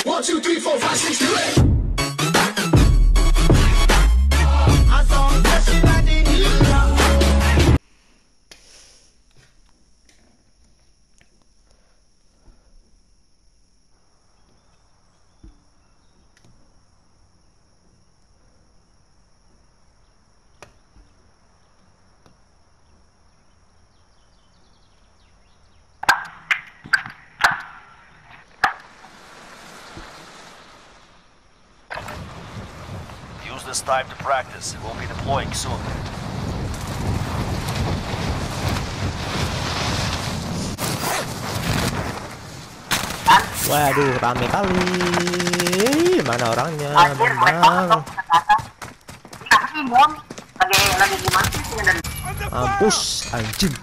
1, 2, 3, 4, 5, 6, 7, 8. This time to practice. We'll be deploying soon. Waduh, rame kali. Mana orangnya? Memang. Mampus, anjing.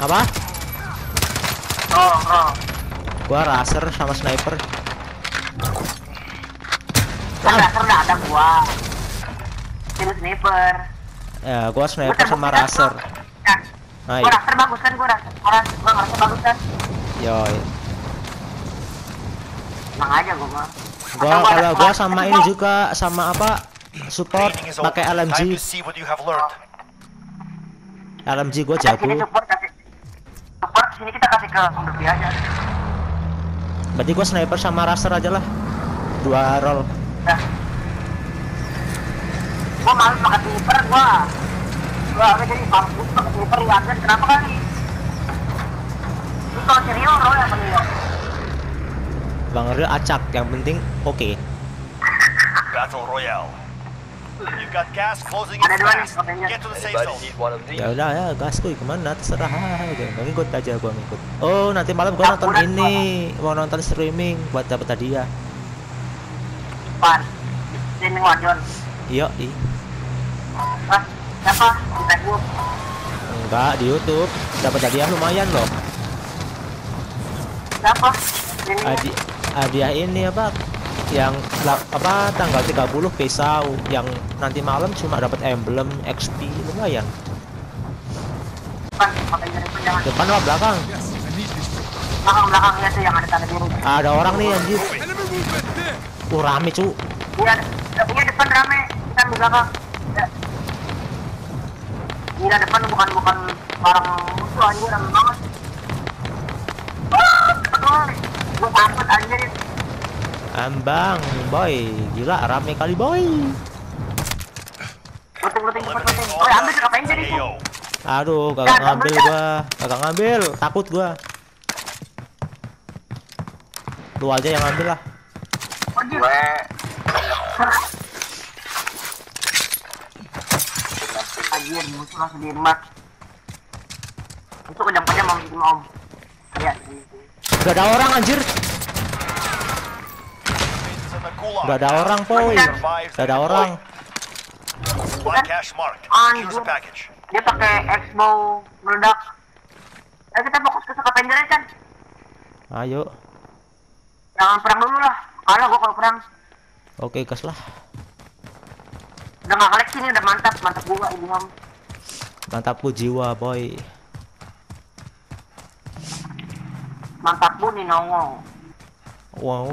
Apa? Gua raser sama sniper. Raser nggak ada gua. Itu sniper. Ya, gua sniper sama raser. Nah, gua raser bagus kan, gua raser bagus kan. Yoi. Emang aja gua mah. Gua sama ini juga, sama apa? Support pakai LMG. LMG gua jago. Ini kita kasih ke Sombri aja. Berarti gua sniper sama raser aja lah. 2 roll. Nah. Gua malu pakai sniper gua. Gua udah jadi pampu pakai sniper liatin kenapa kali? Itu serius roll yang penting. Bang Rio acak yang penting oke. Okay. Battle Royale. You've got gas closing in fast. Get to the safe zone. Ya udah ya, gas kuy kemana terserah. Gua ngikut aja, gua ngikut. Oh, nanti malam gua nonton ini, mau nonton streaming buat dapat hadiah. Par. Streaming Wajon. Iya, ih. Hah? Siapa? Di Facebook. Enggak, di YouTube. Dapat hadiah lumayan loh. Siapa? Hadiah ini apa? Yang apa tanggal 30 pisau yang nanti malam cuma dapat emblem XP lumayan. Depan apa belakang? Belakang ya tuh yang ada tanda biru. Ada orang nih anjir. Rame cu. Iya depan rame, bukan di belakang. Gila depan bukan barang musuh anjir rame banget. Wah, gua takut anjir. Ambang, boy, gila rame kali boy. Boy ambil ngapain jadi tuh? Aduh, kagak ngambil, takut gua. Lu aja yang ngambil lah. Anjir, musuh langsung di mat. Itu kejam-kejam om. Ya. Gak ada orang anjir. Gak ada orang, boy. Gak ada orang. Dia pakai expo meledak. Ayo kita fokus ke suka penjara kan? Ayo. Jangan perang dulu lah. Kalah gua kalau perang. Oke, gas lah. Udah gak koleksi nih, udah mantap gua ini om. Mantapku jiwa, boy. Mantapku nih nongol. Wow.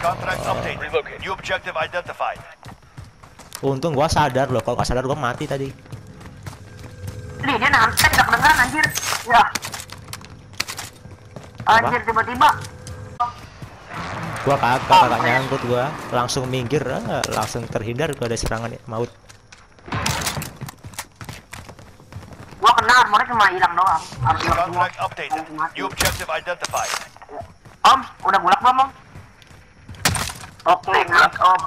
Contract update. Relocate. New objective identified. Untung gua sadar loh, kalau gak sadar gua mati tadi. Nih dia nantek gak kedengeran anjir. Ya. Anjir tiba-tiba. Gua kagak nyangkut gua, langsung minggir, langsung terhindar gua dari serangan maut. Gua kena armornya cuma hilang doang. Contract update. New objective identified. Om, udah bulak belum, Om? Oke, bulak, Om.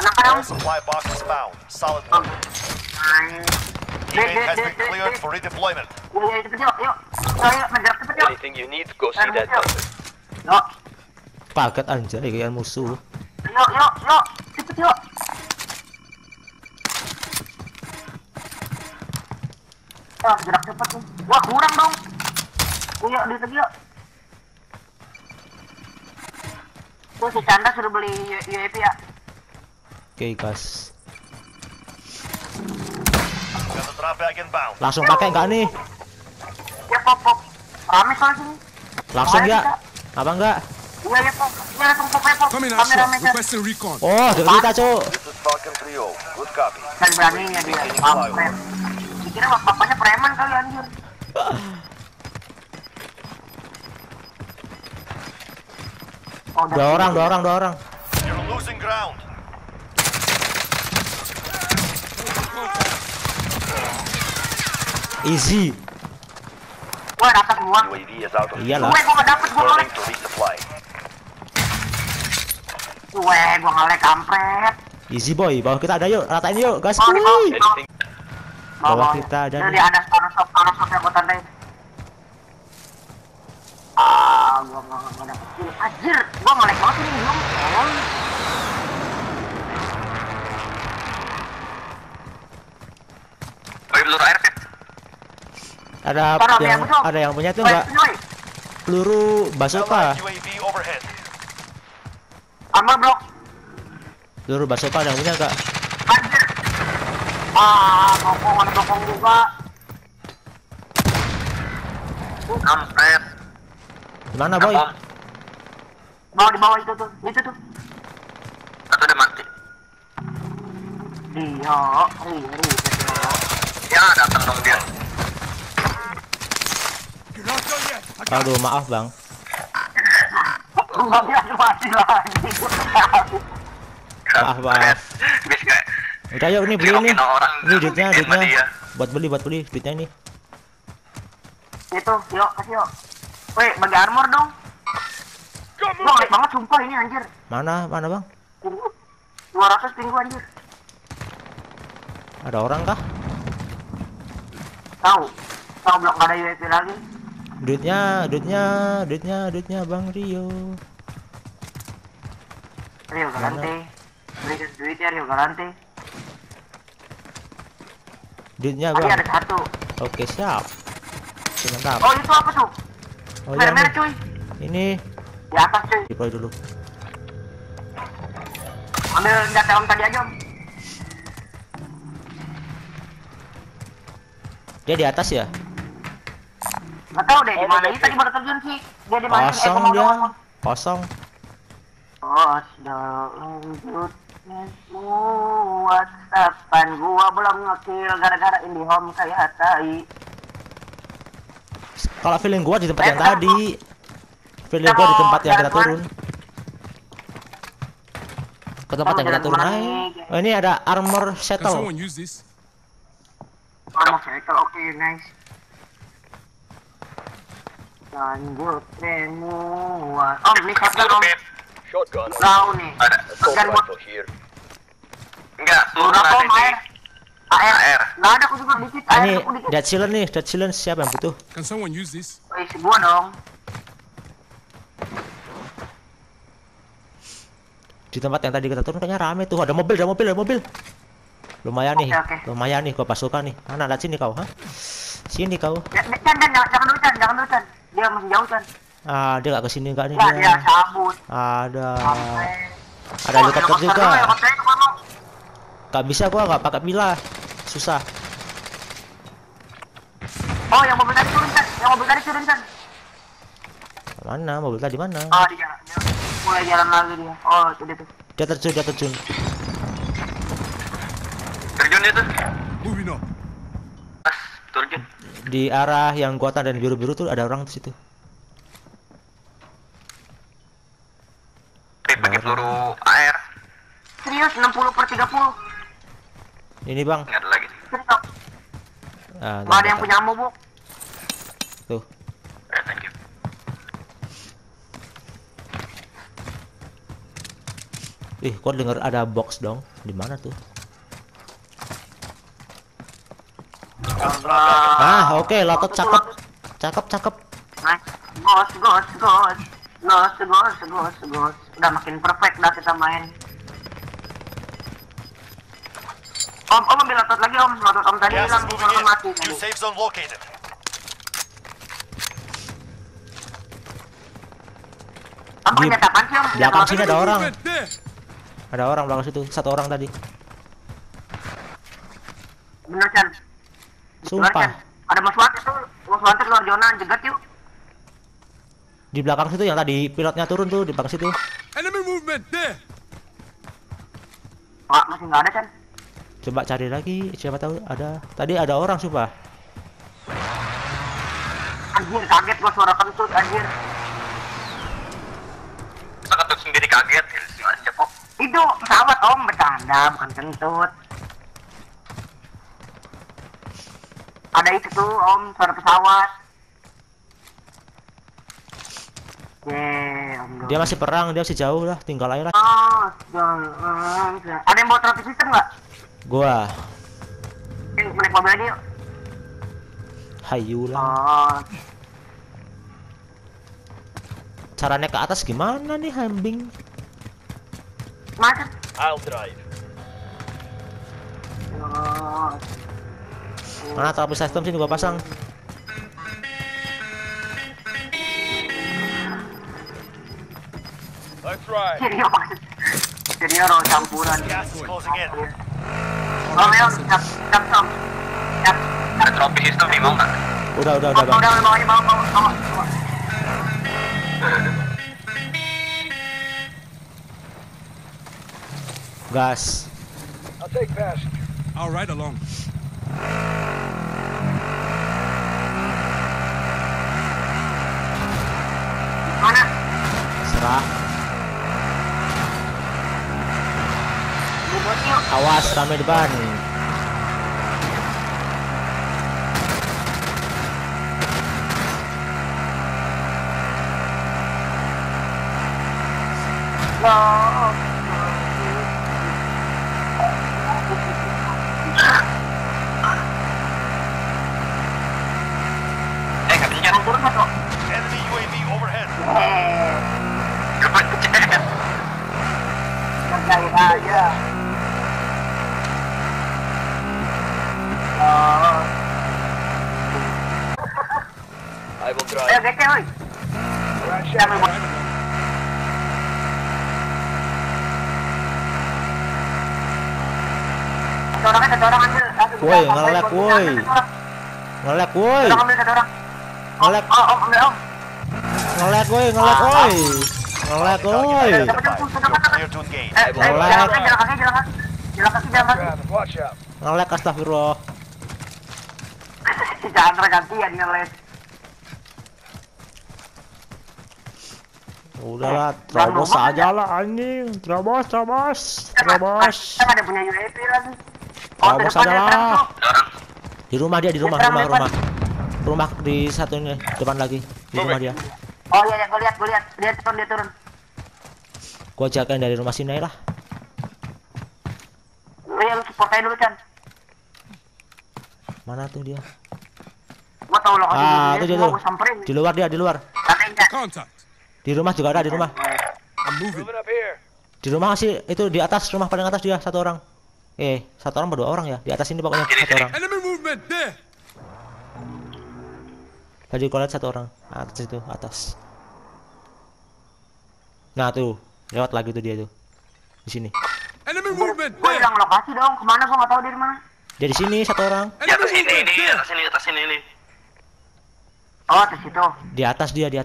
Menang kan, Om? Supply box is found. Solid work. Teammate has been cleared for redeployment. Yuk, menjerat cepet, yuk. Anything you need, go see that doctor. Yuk. Paket anjay, kayak musuh. Yuk, cepet, yuk. Yuk, gerak cepet, nih. Wah, kurang dong. Yuk, dikit, yuk. Si Chandra suruh beli UAP ya. Oke guys, langsung pakai nggak nih? Ya pop pop, rame lagi nih. Langsung ya? Apa enggak? Iya ya pop, iya langsung pop pop. Rame recon. Oh, kita cok. Kan beraninya dia. Kira bapaknya preman kali anjir. Oh, dua orang. Easy. Gua dapat gua. Iyalah. Gua ngelek kampret. Easy boy, bawah kita ada yuk, ratain yuk, gas. Bawah kita ada. Jadi ada sponsor yang gua tandain. Ah, gua enggak dapat kill. Anjir, gua ngelek banget ini, belum. Ada parah, yang punya tuh enggak peluru basoka. Amar blok. Peluru basoka ada yang punya enggak? Ah, nopong juga. Kampret. Mana boy? Bawah di bawah itu tuh. Satu udah mati. Iya, ya datang dong dia. Aduh maaf bang. Maaf. Udah yuk nih beli nih. Ini duitnya. Buat beli duitnya ini. Itu yuk kasih yuk. Woi bagi armor dong. Lo ngelag banget sumpah ini anjir. Mana bang? 200 pinggu anjir. Ada orang kah? Tahu blok nggak ada UAV lagi. Duitnya bang Rio Galante. Berikan duitnya Rio Galante. Duitnya bang. Ada satu. Oke siap. Mantap. Oh itu apa tuh? Oh, merah cuy. Ini. Di atas cuy. Diploy dulu. Ambil senjata om tadi aja om. Dia di atas ya? Nggak tahu deh di mana. Ini tadi baru terjun sih. Dia di mana? Kosong. Oh, sudah lanjutnya WhatsAppan gua belum nge-kill gara-gara indie home kayak tai. Kalau feeling gua di tempat yang tadi. Feeling gua di tempat yang kita turun. Ke tempat yang kita turun aja. Oh, ini ada armor settle. Armor settle, oke nice. Lanjut semua. Om, ini shotgun. Tahu nih. Ada shotgun rifle here. Enggak, turun apa air? AR. Enggak ada aku juga dikit. Ini dead silence siapa yang butuh? Can someone use this? Eh, gua dong. Di tempat yang tadi kita turun kayaknya rame tuh. Ada mobil. Lumayan nih gua pasukan nih. Mana lihat sini kau, ha? Sini kau. Jangan dia masih jauh kan? Ah, dia nggak kesini nggak nih? Nah, dia sabut. Ada helikopter juga. Nggak bisa gua nggak pakai pila, susah. Oh, yang mobil tadi turun kan? Mana? Mobil tadi mana? Oh, dia mulai jalan lagi dia. Oh, itu dia tuh. Dia terjun. Terjun itu? Bubino. Pas turun. Di arah yang gua tanda dan biru-biru tuh ada orang di situ. Pakai peluru AR. Serius 60/30. Ini bang. Nggak ada lagi. Ada yang punya ammo bu. Tuh. Thank you. Ih, kok denger ada box dong? Di mana tuh? Ah, oke, lotot cakep. Gos. Udah makin perfect dah kita main. Om ambil lotot lagi om, lotot tadi hilang belum mati. Di belakang sini ada orang. Ada orang belakang situ, satu orang tadi. Bener Chan. Sumpah. Ada Mas Wanted tuh, Mas Wanted luar zona, jegat yuk. Di belakang situ yang tadi pilotnya turun tuh, di belakang situ. Enemy movement there. Wah, masih nggak ada Chan. Coba cari lagi, siapa tahu ada. Tadi ada orang sumpah. Anjir, kaget gua suara kentut anjir. Saya kentut sendiri kaget, aja kok. Itu pesawat om, bercanda bukan kentut. Ada itu tuh om, suara pesawat. Yeah, om dia masih perang, dia masih jauh lah, tinggal aja lah. Oh, ada yang bawa trophy system nggak? Gua. Naik mobil aja yuk. Hayulah. Oh. Caranya ke atas gimana nih hambing? Macet. I'll drive. Oh. Mana trophy system sini gua pasang. Let's ride. Jadi orang campuran. Oh, ayo, cap. Ada tropi sistem nih, mau nggak? Udah, bang. Udah, bawa. Gas. I'll take passenger. All right, along. Mana? Serah. Awas ramai depan. Enemy UAV overhead. Cepat. I will drive. Ayo gece oi. Satu orang ambil. Woi, ngelek woi. Ngelek woi. Ngelek astagfirullah. Jangan tergantian ngeles. Udahlah, terobos aja lah anjing. Terobos. Kita ada punya UAP lagi. Terobos aja lah. Di rumah di satu ini depan lagi. Di rumah dia. Oh iya, gua lihat. Dia turun. Gua jagain dari rumah sini lah. Yang support aja dulu, Chan. Mana tuh dia? Gua tahu lo di sini, gua samperin. Di luar dia. Di rumah juga ada, di rumah. Di rumah sih, itu di atas rumah paling atas dia satu orang. Satu orang berdua orang ya. Di atas ini pokoknya satu orang. Tadi gua lihat satu orang atas itu, atas. Nah, tuh, lewat lagi tuh dia tuh. Di sini. Gua bilang lokasi dong, kemana gua enggak tahu dia di mana. Dia di sini satu orang. Di atas sini. Oh, atas itu. Di atas dia. Woi,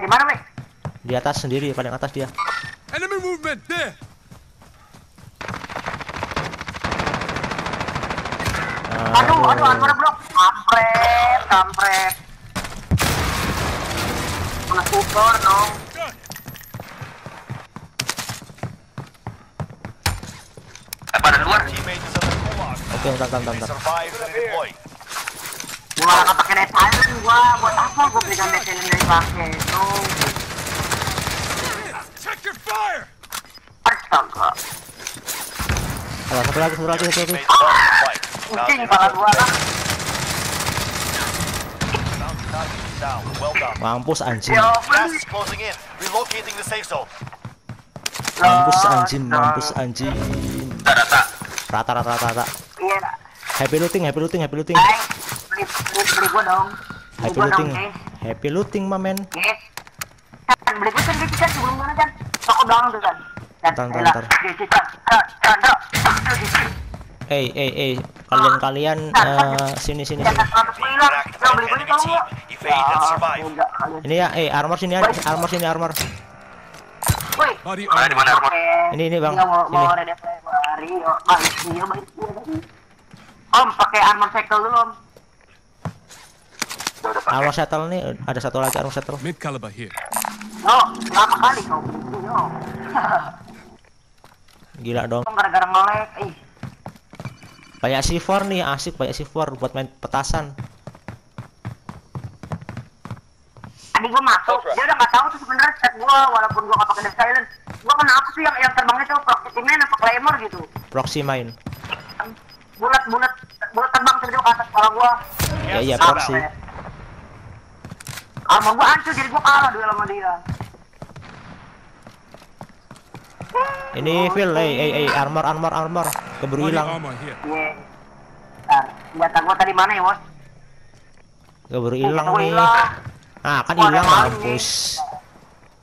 di mana, Mek? Di atas sendiri, paling atas dia. Enemy movement there. Aduh, bro. Kampret. Super dong. Pada luar. Oke, entar. Gua enggak pakai net silent gua, buat apa gua berikan net silent dari pakai itu. Check your fire. Astaga. Alah, satu lagi. Pusing kepala gua lah. Mampus anjing. Mampus anjing. Rata. Happy looting. beli gua dong. Happy looting. Happy looting, my man. Yes. Kan beli gua kan sebelum mana kan? Toko belakang tuh kan. Tantar. Eh, kalian sini. Ini ya, armor sini. Woi, di mana armor? Ini Bang. Om, pakai armor cycle dulu, Om. Armor shuttle nih, ada satu lagi armor shuttle. Mid caliber here. Oh, lama kali kau. Gila dong. Gara-gara ngelag, ih. Banyak C4 nih, asik banyak C4 buat main petasan. Tadi gua masuk, dia udah nggak tahu tuh sebenarnya set gua walaupun gua nggak pakai dead silence. Gua kenapa sih yang terbang itu proxy main apa claymore gitu? Proxy main. Bulat terbang terus ke atas kepala gua. Iya, proxy. Armor gua hancur jadi gua kalah duel sama dia. Ini Phil, armor keburu hilang. Ntar, senjata gua tadi mana ya, Bos? Keburu hilang nih. Ah, kan hilang mampus.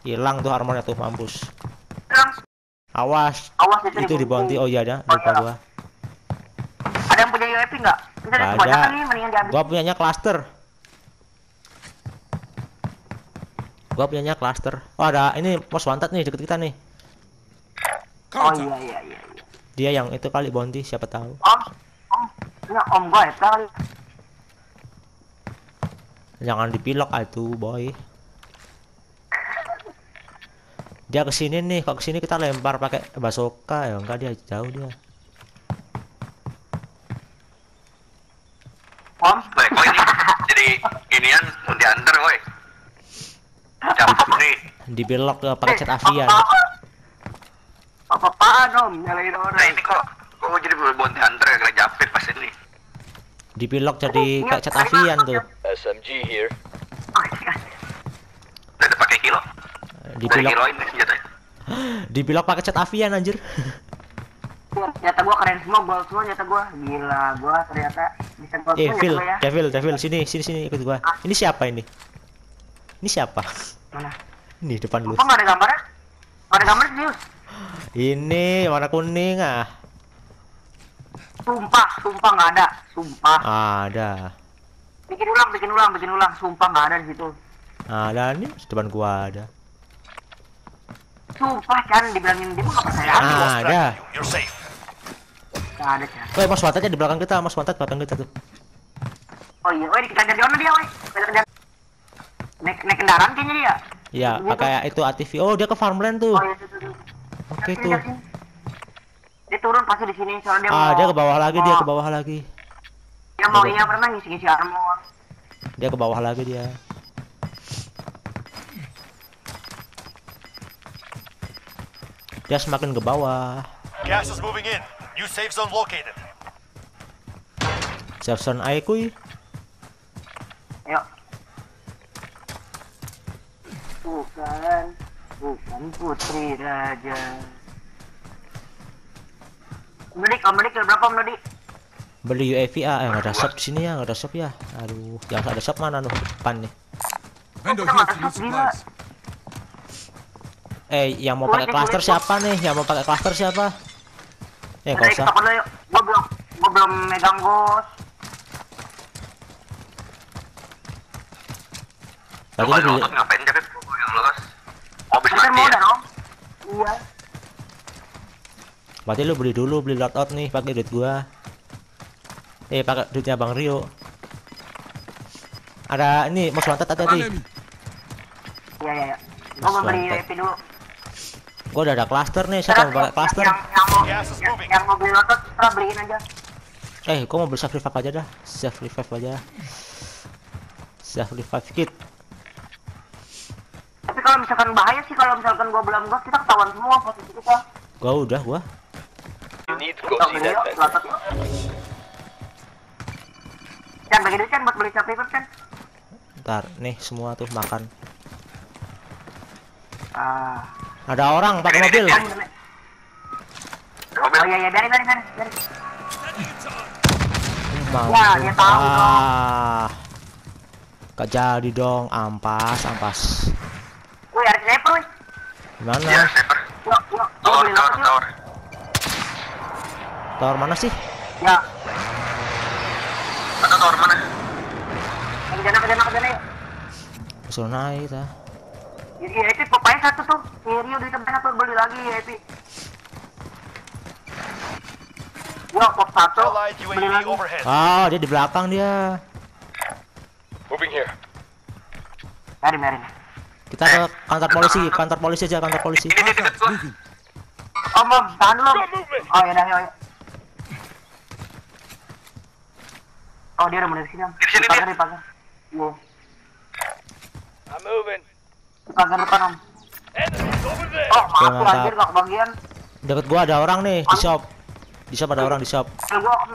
Hilang tuh armornya tuh mampus. Awas itu di bounty. Oh iya ada, lupa gua. Ada yang punya UAP enggak? Bisa dicobakan nih, mendingan diambil. Gua punyanya cluster. Oh, ada ini Most Wanted nih deket kita nih. Oh iya. Dia yang itu kali bounty, siapa tahu. Om gua itu kali. Jangan dipilok atuh, boy. Dia kesini nih, kalau kesini kita lempar pakai bazooka ya, enggak dia jauh dia. Om, gue ini jadi inian mau diantar, woi. Cabut nih. Dipilok pakai cat avian. Apa-apaan Om, nyalain orang. Nah ini kok jadi bounty hunter ya, kena japit pas ini. Dipilok jadi kayak cat avian tuh. SMG here. Udah pakai kilo. Dipilokin senjatanya. Dipilok pakai cat avian anjir. Ternyata gua keren semua, gol semua ternyata gua. Gila, gua ternyata bisa gol semua ya. Devil, sini ikut gua. Ini siapa ini? Ini siapa? Mana? Ini depan lu. Kok enggak ada gambarnya? Ada gambar serius. Ini warna kuning ah. Sumpah enggak ada. Sumpah. Ada. Bikin ulang. Sumpah enggak ada di situ. Ada nih, depan gua ada. Sumpah kan dibilangin dia enggak percaya. Ada. Enggak ada kan. Woi, Mas Wanted di belakang kita, tuh. Oh iya, woi kita kejar dia, woi. Kita kejar. Naik kendaraan kayaknya dia. Iya, pakai itu ATV. Oh, dia ke farmland tuh. Oh iya, itu. Oke tuh. Dia turun pasti di sini soalnya dia. Dia ke bawah lagi, Dia mau ini pernah ngisi-ngisi armor. Dia ke bawah lagi dia. Dia semakin ke bawah. Gas is moving in. New safe zone located. Safe zone ayo kuy. Ayo. Bukan putri raja. Medik berapa medik? Beli UAV enggak ada shop sini ya, Aduh, yang ada shop mana noh depan nih. Yang mau pakai cluster siapa nih? Kau usah. Gua belum megang bos. Tadi lu ngapain jadi yang lepas? Habis mati. Iya. Berarti lu beli loadout nih pakai duit gua. Pakai duitnya Bang Rio. Ada ini Most Wanted tadi. Iya. Gua mau beli IP dulu. Gua udah ada cluster nih, siapa pakai cluster? Yang mau beli loadout, terus beliin aja. Gua mau beli self revive aja. Self revive kit. Tapi kalau misalkan bahaya sih, kalau misalkan gua belum gas kita ketahuan semua posisi kita. Gua udah. Kan begini kan buat beli capek kan. Ntar nih semua tuh makan. Ada orang pakai mobil. Oh iya dari. Wah, dia tahu. Gak jadi dong, ampas, ampas. Woi, ada sniper. Mana? Ya, sniper. Tower. Tower mana sih? Ya. Atau tower mana? Ke sana. Bisa naik dah. Ini Epi popain satu tuh. Ini udah temen aku beli lagi Epi. Yo, pop satu. Beli lagi. Ah, dia di belakang dia. Moving here. Mari. Kita ke kantor polisi aja. Om, tahan dulu. Oh, ya. Oh, dia udah mulai sini, Om. Di pagar. Yo. I'm moving. Di pagar depan, Om. Oh, maaf, anjir enggak kebagian. Deket gua ada orang nih di shop. Di shop ada orang. Ayo.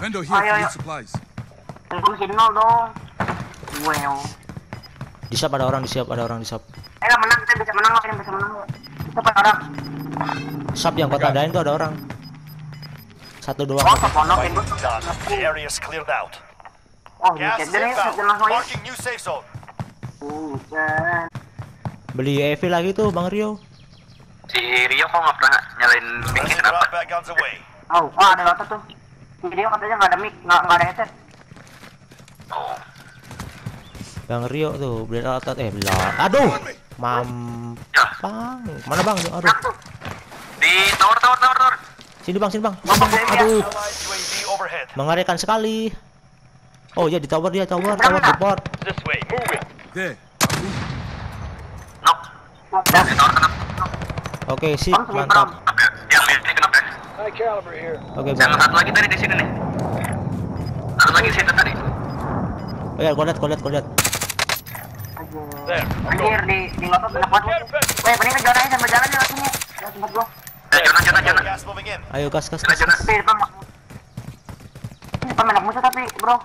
Tunggu signal dong. Wow. Di shop ada orang. Ayo menang, kita bisa menang. Kita pada orang. Shop yang kau tandain tuh ada orang. Satu doang. Oh, keponokin gua. Areas cleared out. Oh, beli EV lagi tuh Bang Rio. Si Rio kok nggak pernah nyalain mic-nya kenapa? Oh, ada laptop tuh. Si Rio katanya nggak ada mic, nggak ada headset. Oh. Bang Rio tuh beli laptop aduh, mampang. Mana Bang? Aduh. Di tower. Sini bang. Aduh. Mengerikan sekali. Oh ya, di tower dia, tower report. This way, move it. Oke, sip, mantap. Oke, Bang. Satu lagi tadi di sini nih. Satu lagi di situ tadi. Oh ya, gua lihat. Anjir, di laptop banyak banget. Weh, mending ke zona ini sama jalan ya langsung. Ya, tempat gua. Zona. Ayo gas. Depan banyak musuh tapi, Bro.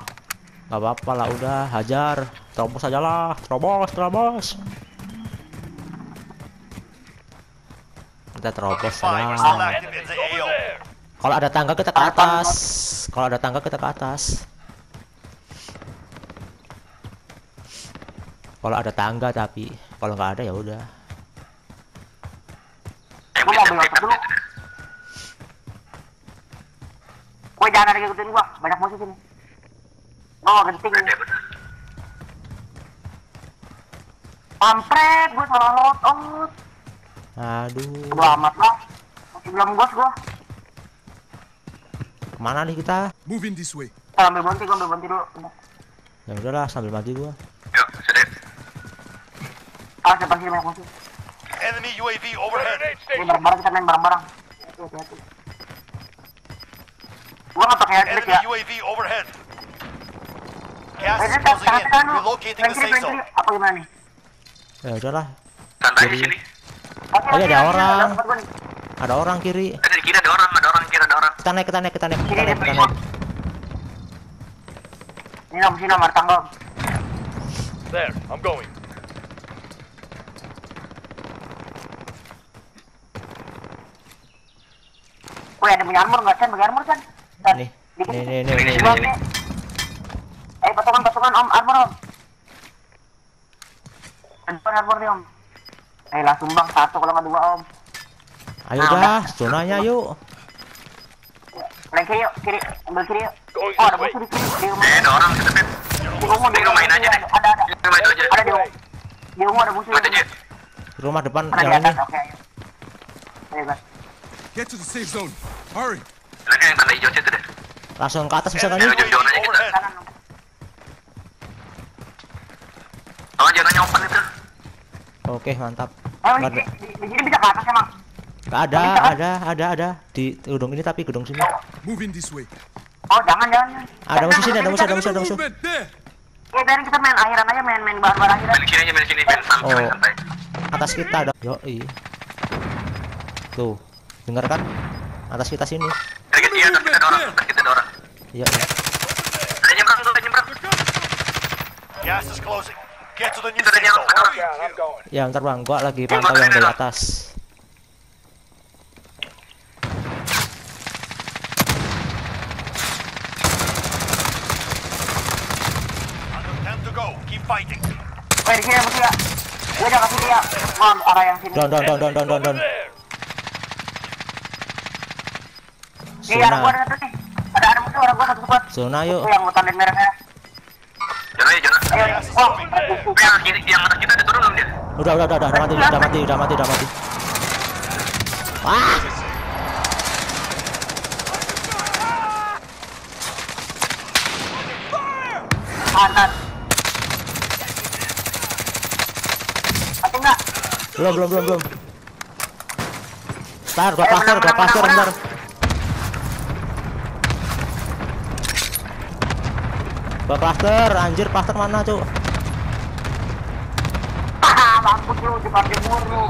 Gak apa-apa lah, udah hajar. Terobos aja lah, terobos. Kita terobos aja. Kalau ada tangga kita ke atas. Kalau ada tangga tapi kalau nggak ada ya udah. Gua mau beli dulu. Gua jangan ada ngikutin gua, banyak musuh sini. Oh, genting. Pampret, gua salah load. Aduh. Gua amat lah. Masih belum bos gua. Kemana nih kita? Moving this way. Ambil bonti dulu. Ya udahlah, sambil mati gua. Yuk, sedih. Depan sini banyak musuh. Enemy UAV overhead. Kita main bareng-bareng. Hati-hati. Gua nggak pakai headset ya. Enemy UAV overhead. Gas is closing in. Relocating the safe zone. Apa gimana nih? Ya udahlah. Santai di sini. Oh ya, ada orang kiri. Ada orang kiri. Kita naik. Ini sini nomor tanggung. There, I'm going. Woi, ada punya armor nggak, Chan? Bagi armor, Chan. Nih. Pasukan, Om. Armor, Om. Armor nih, Om. Langsung bang, satu kalau nggak dua, Om. Ayo dah, zonanya yuk. Lengke yuk, kiri. Ambil kiri yuk. Oh, ada musuh di kiri. Ada orang, Di rumah ada musuh. Rumah depan yang ini. Get to the safe zone. Hurry. Yang tanda hijau itu deh. Langsung ke atas bisa kan? Oh, jangan open itu. Oke, mantap. Di sini bisa ke atas emang. Ada. Di gedung ini tapi gedung sini. Moving this way. Oh, jangan. Ada musuh sini. Ya, biarin kita main akhiran aja, main barbar akhiran. Main sini, santai. Atas kita ada. Yoi. Tuh, dengar kan? Atas kita sini. Atas kita ada orang. Iya. Ada nyebrang. Gas is closing. Get to the new zone. Ya, ntar Bang, gua lagi pantau yang dari atas. Go, keep fighting. Eh, di sini ya, musuh ya. Gue udah kasih dia. Mohon arah yang sini. Don. Iya, gua ada nih. Ada musuh, orang gua satu squad. Zona yuk. Yang hutan dan merahnya. Zona. Oh, yang atas kita udah turun belum dia? Udah, udah mati. Wah. Pantat. Mati enggak? Belum. Ntar, gua pasir, ntar. Plaster, anjir plaster mana tuh? Mampus lu di parkir murni.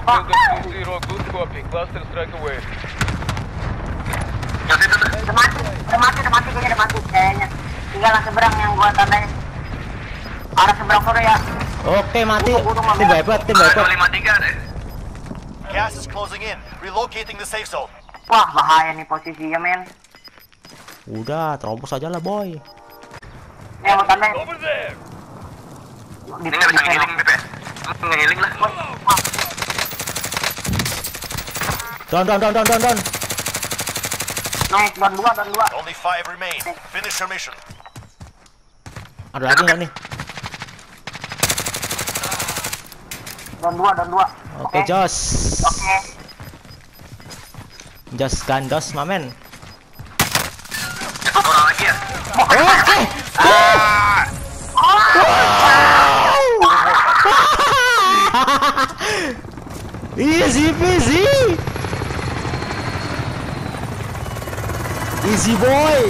Udah mati kayaknya. Tinggal seberang yang gua tandain. Arah seberang sana ya. Oke, mati. Tim hebat. 253 deh. Gas is closing in. Relocating the safe zone. Wah, bahaya nih posisinya, men. Udah, terobos aja lah, boy. Ya, mau tanda ini gak bisa ngehealing, Bebe. Ngehealing lah. Down. Nice, down 2. Only 5 remain. Finish your mission. Ada lagi gak nih? Down 2. Oke, Jos. Oke. Jos gandos, mamen. Orang lagi ya? Oke. Easy boy.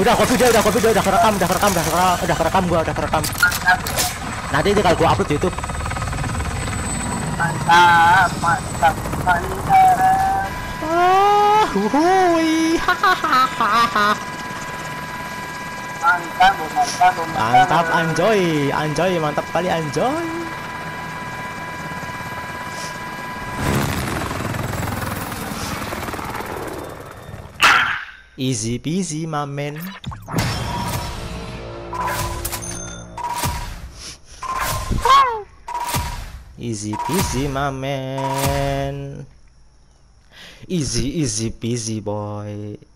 Udah kerekam gua. Nanti itu kalau gua upload di YouTube. Mantap, anjoy, mantap kali anjoy. Easy peasy, my man. Easy peasy, my man. Easy peasy, boy.